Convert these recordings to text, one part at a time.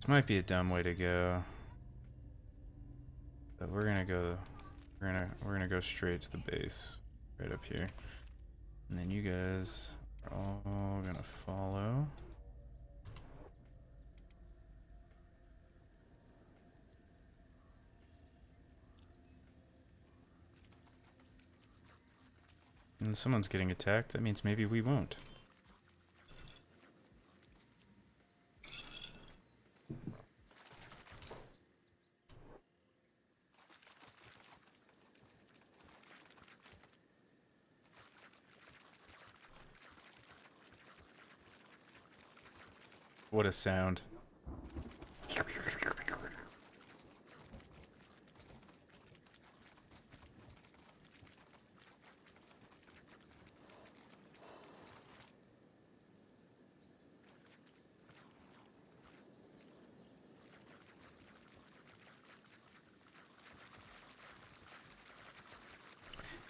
This might be a dumb way to go, but we're gonna go straight to the base, right up here, and then you guys are all gonna follow. And someone's getting attacked, that means maybe we won't. What a sound.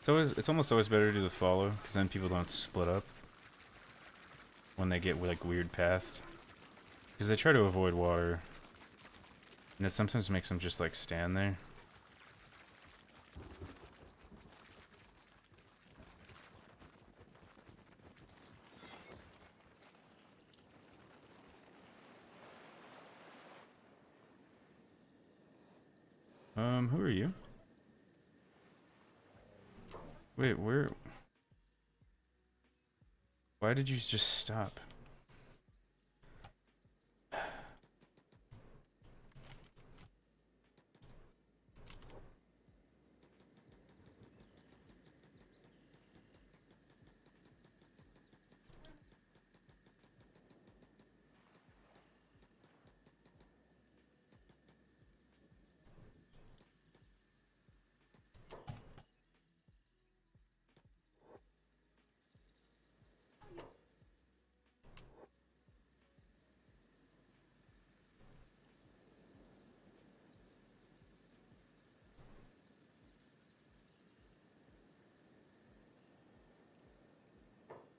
It's almost always better to do the follow, because then people don't split up when they get like weird paths. Because they try to avoid water, and it sometimes makes them just like stand there. Who are you? Wait, where? Why did you just stop?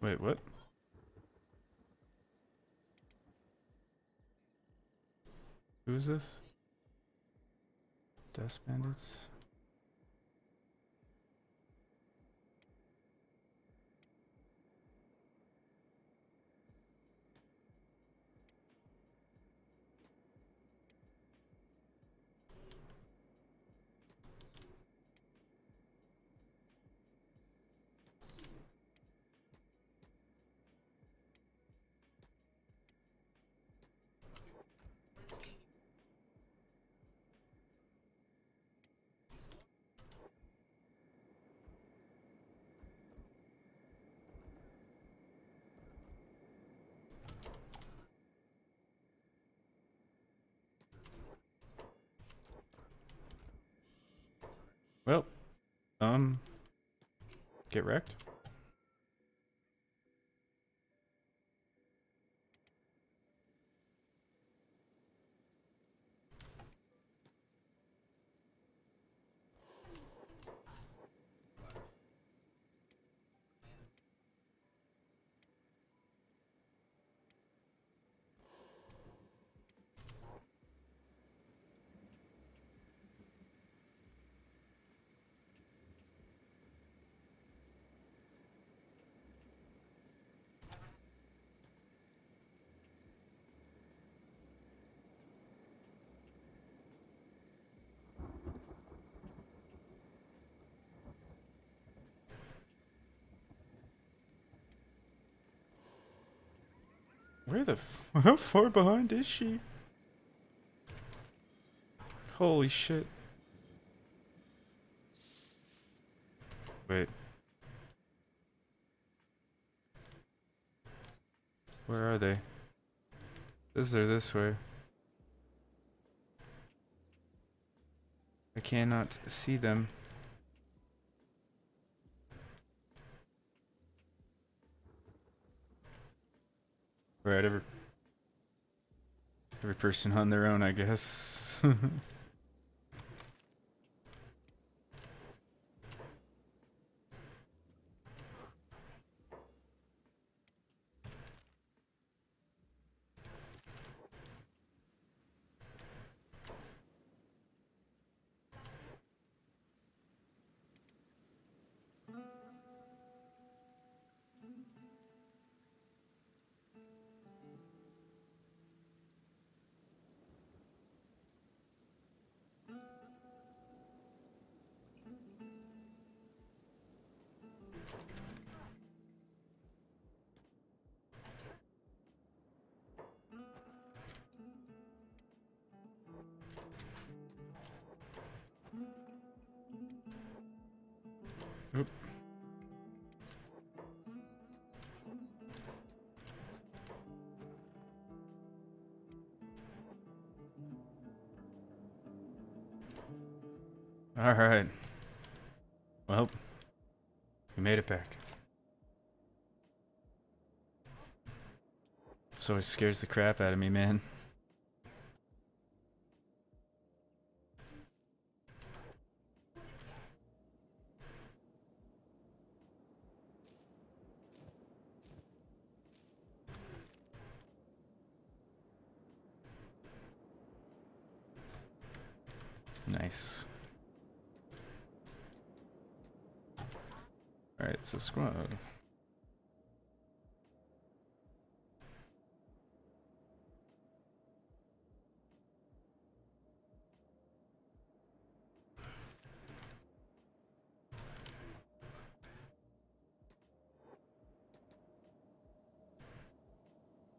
Wait, what? Who is this? Dust bandits? Well, get wrecked. Where the f— how far behind is she? Holy shit. Wait. Where are they? They're this way. I cannot see them. Alright, every person on their own, I guess. Alright. Well, we made it back. This always scares the crap out of me, man. Nice. Alright, so squad.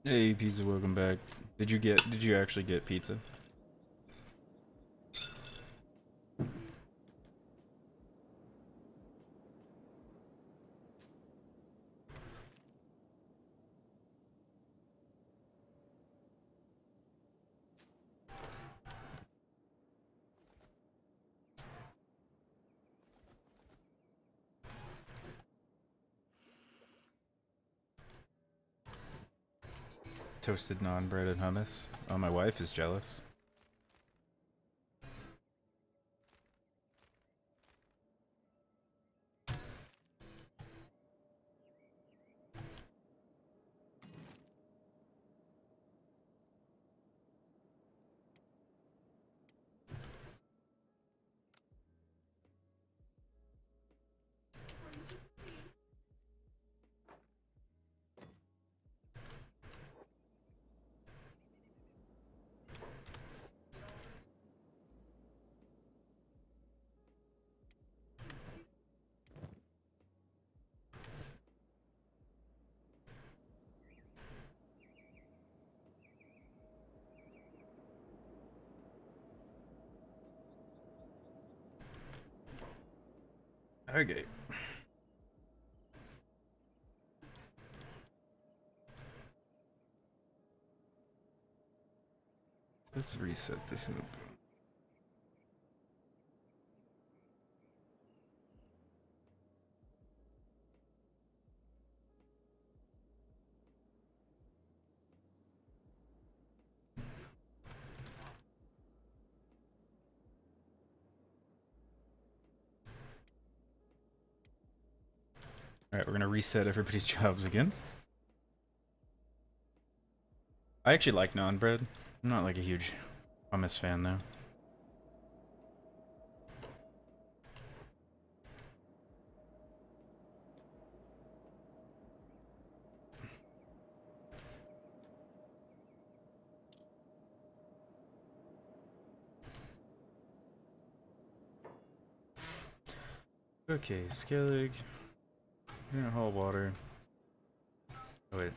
Hey, pizza, welcome back. Did you actually get pizza? Toasted naan bread and hummus. Oh, my wife is jealous. Okay. Let's reset this loop. Alright, we're gonna reset everybody's jobs again. I actually like naan bread. I'm not like a huge hummus fan though. Okay, Skellig. You're gonna haul water. Oh, wait.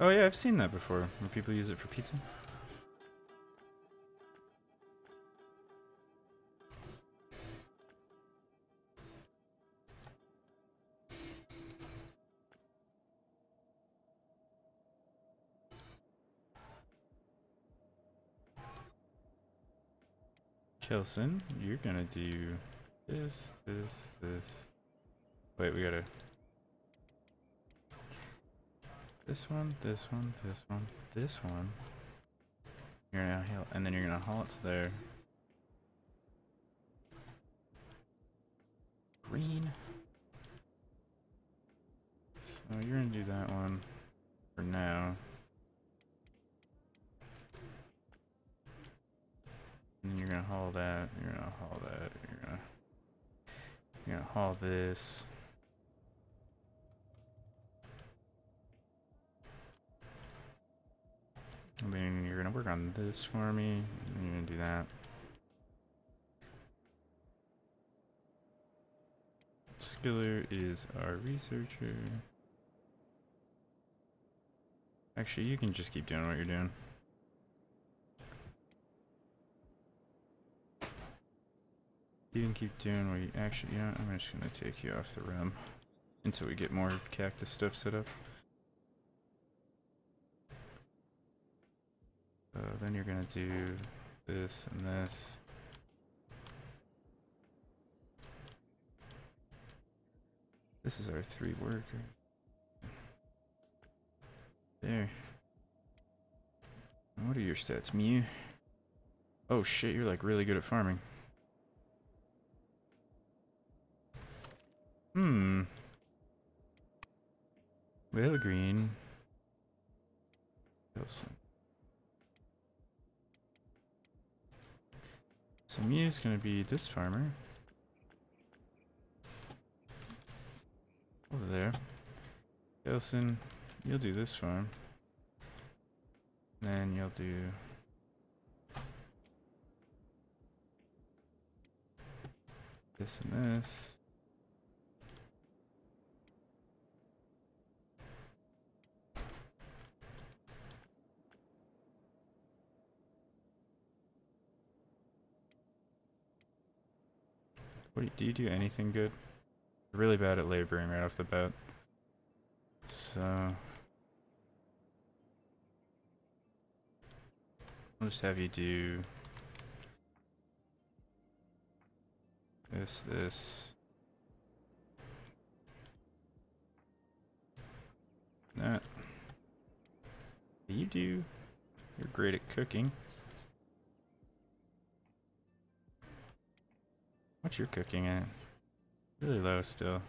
Oh yeah, I've seen that before, when people use it for pizza. Kelson, you're gonna do this. Wait, we gotta. This one. You're gonna haul, and then you're gonna haul it to there. Green. So you're gonna do that one for now. And you're gonna haul that, you're gonna haul this. And then you're gonna work on this for me, and you're gonna do that. Skiller is our researcher. Actually, you can just keep doing what you're doing. You can keep doing what you actually, you know, I'm just gonna take you off the rim until we get more cactus stuff set up. So then you're going to do this and this. This is our three workers. There. What are your stats, Mew? Oh shit, you're like really good at farming. Hmm. Well, green. So Mew's gonna be this farmer. Over there. Gelson, you'll do this farm. Then you'll do... this and this. What do you do anything good? Really bad at laboring right off the bat. So I'll just have you do this. That. You're great at cooking. What's your cooking at? Really low still.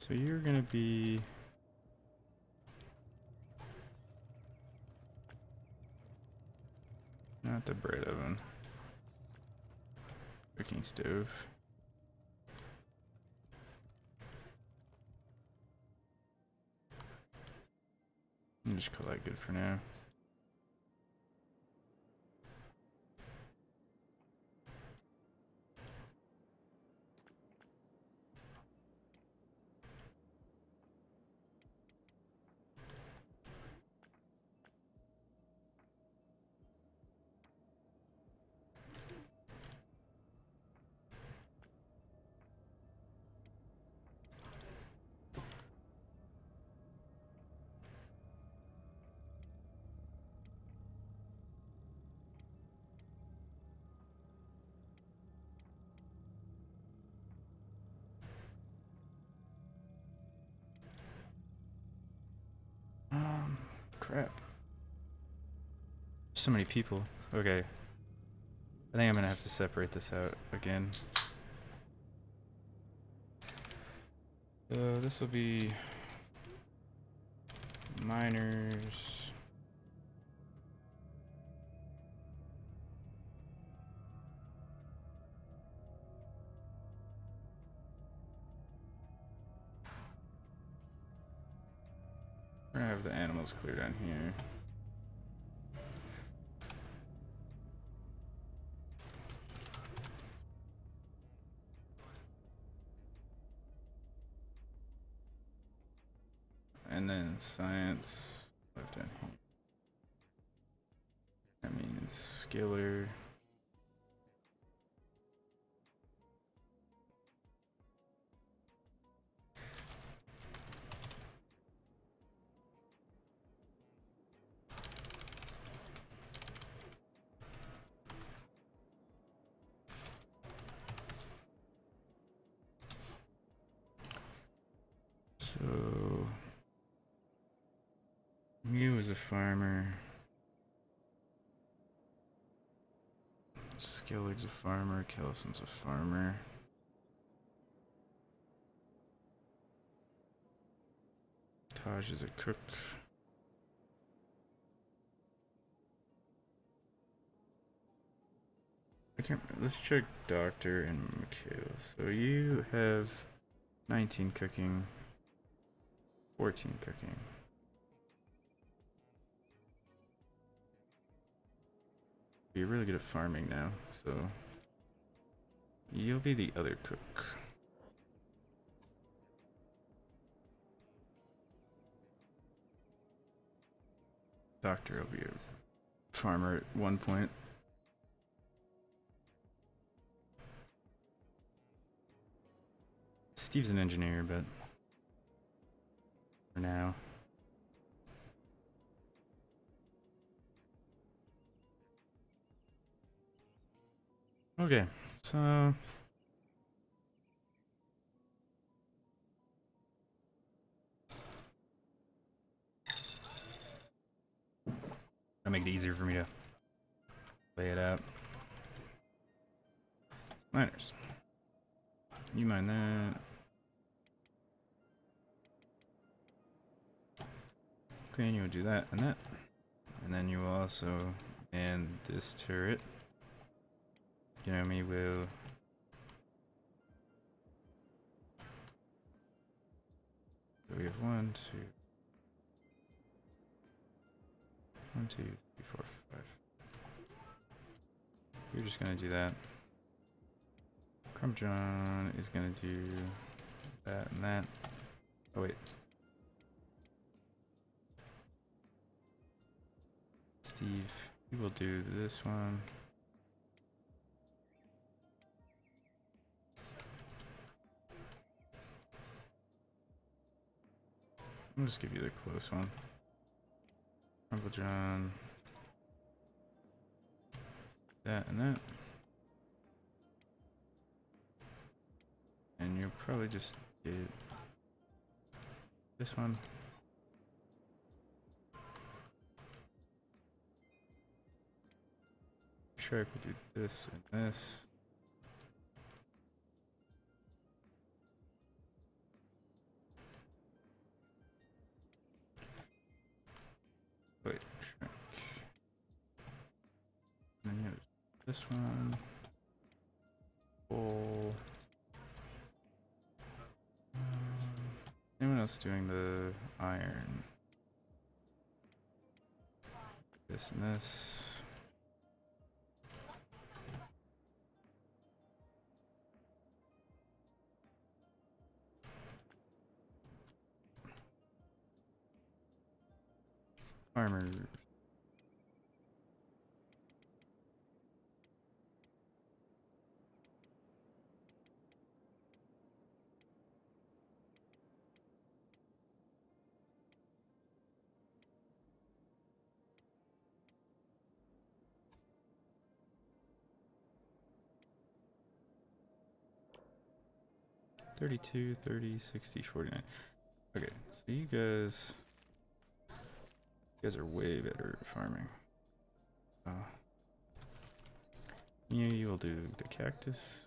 So you're gonna be not the bread oven, cooking stove. I'm just call that good for now. Crap. So many people. Okay. I think I'm gonna have to separate this out again. So this will be miners. We're gonna have the animals clear down here. And then science left down here. That means skiller. So, Mew is a farmer. Skillig's a farmer. Kellison's a farmer. Taj is a cook. I can't. Let's check Doctor and Mikhail. So you have 19 cooking. 14 cooking. You're really good at farming now, so you'll be the other cook. Doctor will be a farmer at one point. Steve's an engineer, but for now. Okay, so that'll make it easier for me to lay it out. Miners. You mine that. Okay, and you'll do that and that. And then you will also man this turret. You know me, will we have 1, 2, 1, 2, 3, 4, 5. We're just gonna do that. Crumb John is gonna do that and that. Oh wait. Steve, we will do this one. I'll just give you the close one. Uncle John. That and that. And you'll probably just get this one. Sure, I could do this and this. Wait, shrink. And then this one. Full. Anyone else doing the iron? This and this. Farmer. $32, $30, $60, $49. Okay, so you guys are way better at farming. Yeah, you will do the cactus.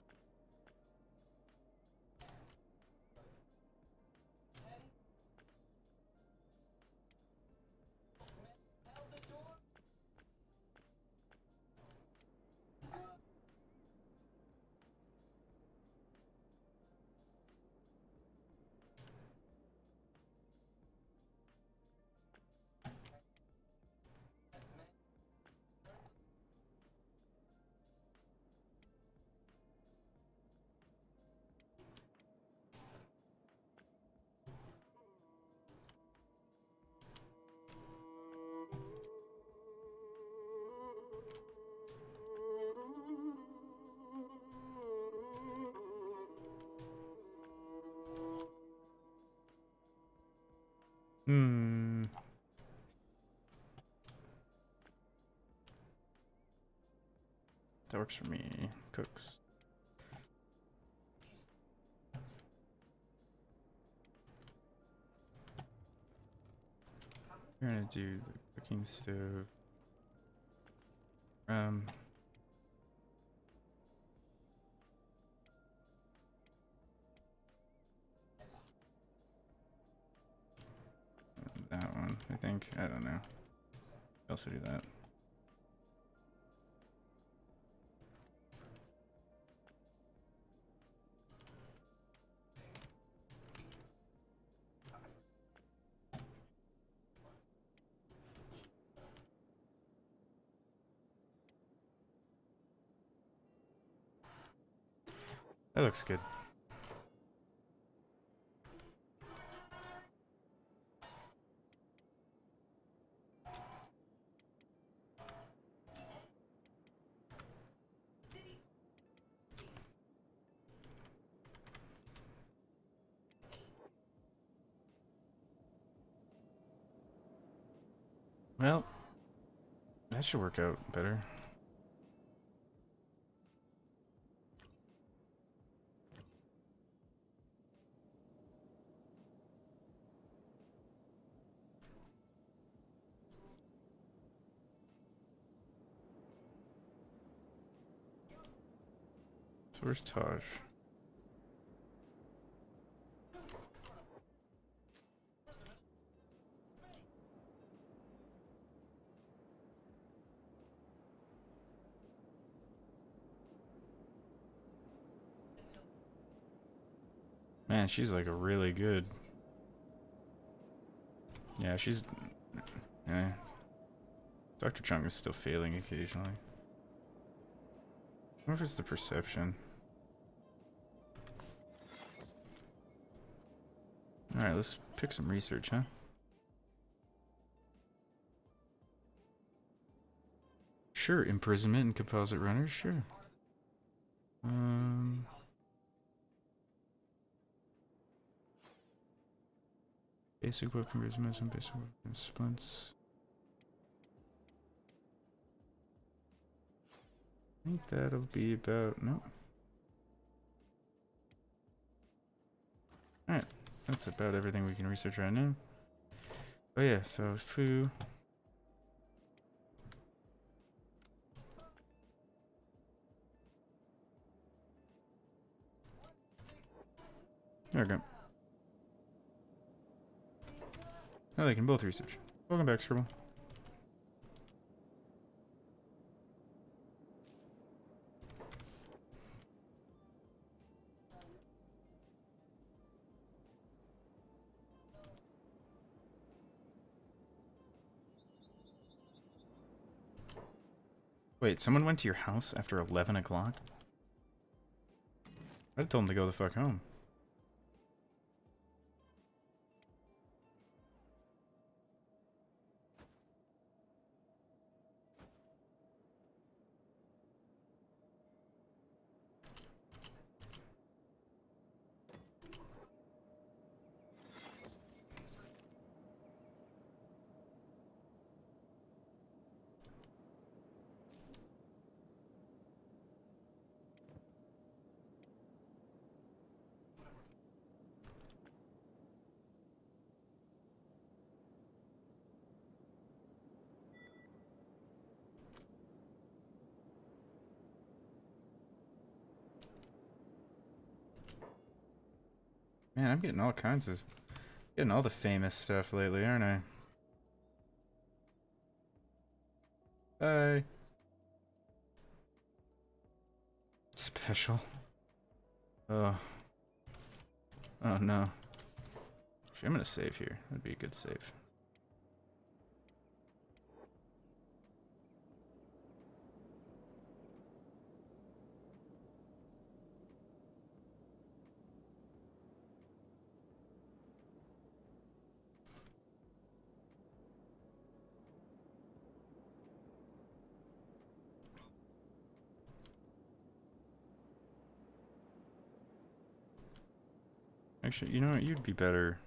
That works for me. Cooks. We're gonna do the cooking stove. That one, I think. I don't know. Also do that. That looks good. Well, that should work out better. So where's Taj? Man, she's like a really good. Yeah, she's. Yeah. Dr. Chung is still failing occasionally. I wonder if it's the perception. Alright, let's pick some research, huh? Sure, imprisonment and composite runners, sure. Basic weapon prisoners and basic weapon splints. I think that'll be about, no. Alright, that's about everything we can research right now. Oh yeah, so Fu. There we go. Now they can both research. Welcome back, Scribble. Wait, someone went to your house after 11 o'clock? I'd have told him to go the fuck home. Man, I'm getting all kinds of, getting all the famous stuff lately, aren't I? Hey. Special. Oh. Oh no. Actually, I'm gonna save here. That'd be a good save. Actually, you know what? You'd be better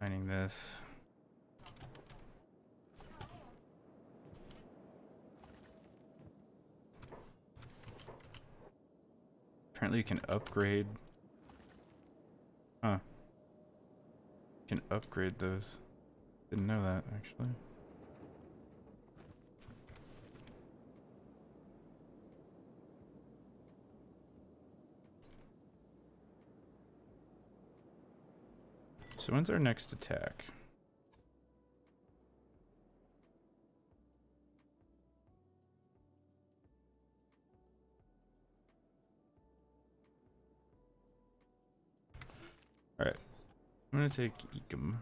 finding this. Apparently, you can upgrade. Huh. You can upgrade those. Didn't know that, actually. So when's our next attack? Alright. I'm gonna take Ekum.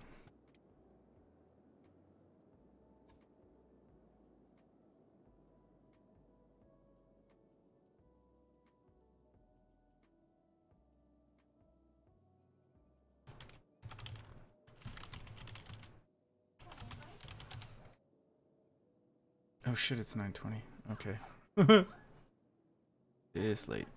Oh shit, it's 9:20. Okay. It is late.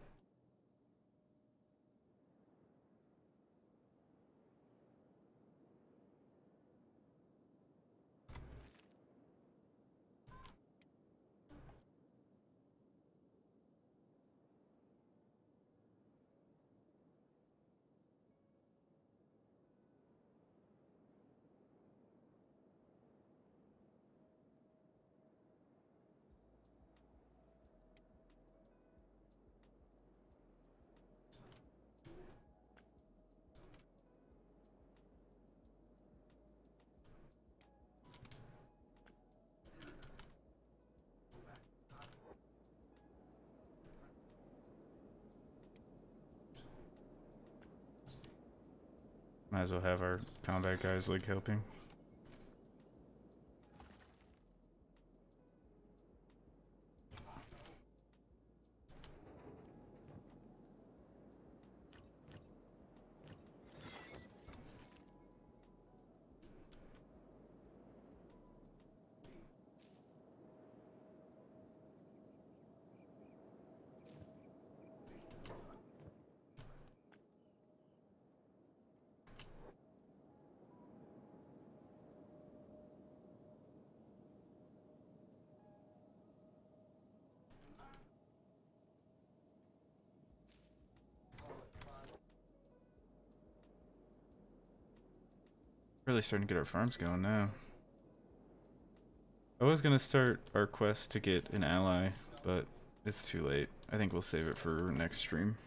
Might as well have our combat guys like helping. Really starting to get our farms going now. I was gonna start our quest to get an ally, but it's too late. I think we'll save it for next stream.